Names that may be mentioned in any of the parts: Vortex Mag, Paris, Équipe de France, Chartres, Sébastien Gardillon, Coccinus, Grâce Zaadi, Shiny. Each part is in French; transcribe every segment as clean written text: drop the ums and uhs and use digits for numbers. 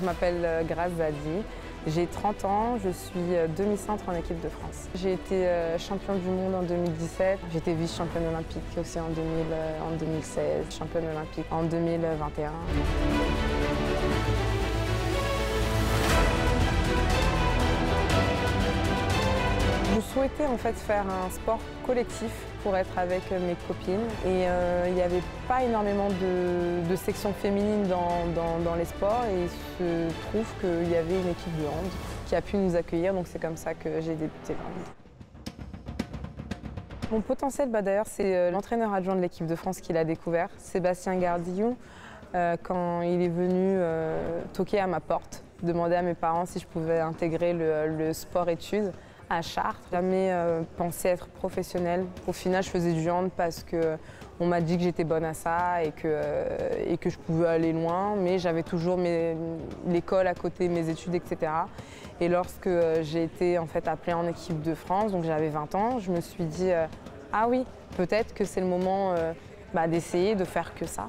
Je m'appelle Grâce Zaadi, j'ai 30 ans, je suis demi-centre en équipe de France. J'ai été championne du monde en 2017, j'étais vice-championne olympique aussi en 2016, championne olympique en 2021. Je souhaitais en fait faire un sport collectif pour être avec mes copines et il n'y avait pas énormément de sections féminines dans les sports et il se trouve qu'il y avait une équipe de hand qui a pu nous accueillir, donc c'est comme ça que j'ai débuté l'hand. Mon potentiel, d'ailleurs, c'est l'entraîneur adjoint de l'équipe de France qui l'a découvert, Sébastien Gardillon, quand il est venu toquer à ma porte, demander à mes parents si je pouvais intégrer le sport-études à Chartres. Jamais pensé être professionnelle. Au final, je faisais du hand parce qu'on m'a dit que j'étais bonne à ça et que je pouvais aller loin, mais j'avais toujours l'école à côté, mes études, etc. Et lorsque j'ai été en fait appelée en équipe de France, donc j'avais 20 ans, je me suis dit « Ah oui, peut-être que c'est le moment d'essayer de faire que ça ».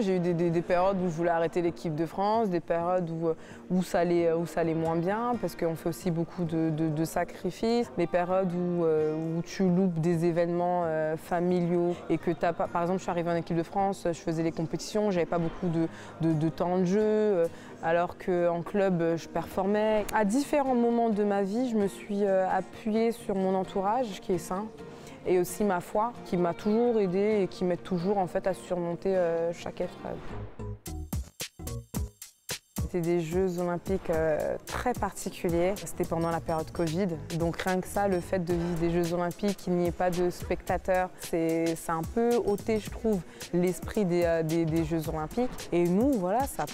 J'ai eu des périodes où je voulais arrêter l'équipe de France, des périodes où ça allait moins bien, parce qu'on fait aussi beaucoup de sacrifices, des périodes où tu loupes des événements familiaux et que t'as pas. Par exemple, je suis arrivée en équipe de France, je faisais les compétitions, j'avais pas beaucoup de temps de jeu, alors qu'en club, je performais. À différents moments de ma vie, je me suis appuyée sur mon entourage, qui est sain, et aussi ma foi, qui m'a toujours aidée et qui m'aide toujours en fait à surmonter chaque épreuve. C'était des Jeux olympiques très particuliers. C'était pendant la période Covid, donc rien que ça, le fait de vivre des Jeux olympiques, qu'il n'y ait pas de spectateurs, c'est un peu ôté, je trouve, l'esprit des Jeux olympiques. Et nous, voilà, ça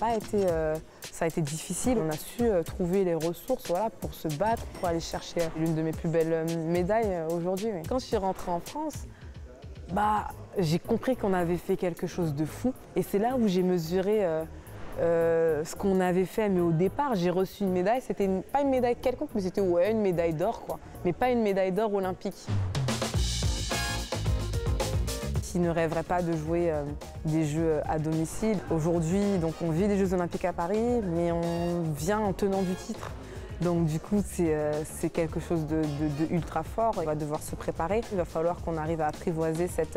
a été difficile. On a su trouver les ressources, voilà, pour se battre, pour aller chercher l'une de mes plus belles médailles aujourd'hui. Oui. Quand je suis rentrée en France, j'ai compris qu'on avait fait quelque chose de fou, et c'est là où j'ai mesuré ce qu'on avait fait, mais au départ, j'ai reçu une médaille, c'était pas une médaille quelconque, mais c'était une médaille d'or, quoi. Mais pas une médaille d'or olympique. Qui ne rêverait pas de jouer des Jeux à domicile. Aujourd'hui, donc, on vit des Jeux olympiques à Paris, mais on vient en tenant du titre. Donc du coup, c'est quelque chose de ultra fort. On va devoir se préparer. Il va falloir qu'on arrive à apprivoiser cet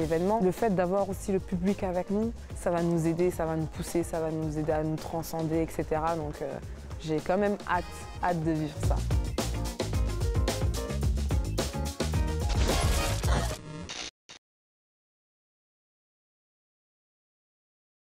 événement. Le fait d'avoir aussi le public avec nous, ça va nous aider, ça va nous pousser, ça va nous aider à nous transcender, etc. Donc j'ai quand même hâte de vivre ça.